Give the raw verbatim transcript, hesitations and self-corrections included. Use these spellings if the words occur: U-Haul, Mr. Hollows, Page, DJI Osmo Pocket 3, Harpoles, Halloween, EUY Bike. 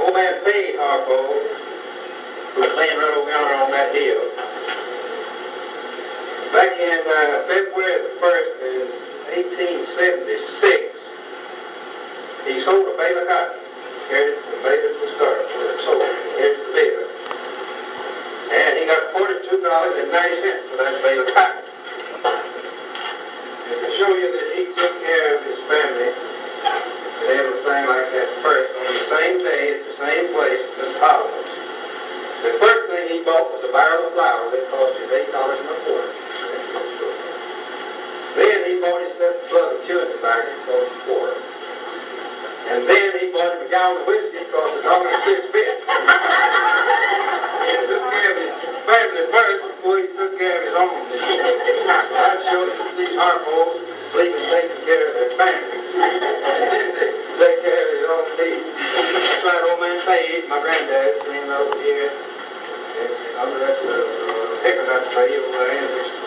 Old man Page, Harpoles, was laying right over on that hill. Back in uh, February the first in eighteen seventy-six, he sold a bale of cotton. Here's the bale of the start with it sold. Here's the bale. And he got forty-two dollars and ninety cents for that bale of cotton. And to show you that he took care of his family and everything like that first, on the same day at the same place, Mister Hollows. The first thing he bought was a barrel of flour that cost him eight dollars and a quarter. Then he bought himself a plug of chewing tobacco that cost him a quarter. And then he bought him a gallon of whiskey that cost him almost six bits. He took care of his family first before he took care of his own. That shows that these Harpoles believe in taking care of their family. Take care of his own needs. That's right, old man Page, my granddad, came over here and under that uh, hickory nut tree over there.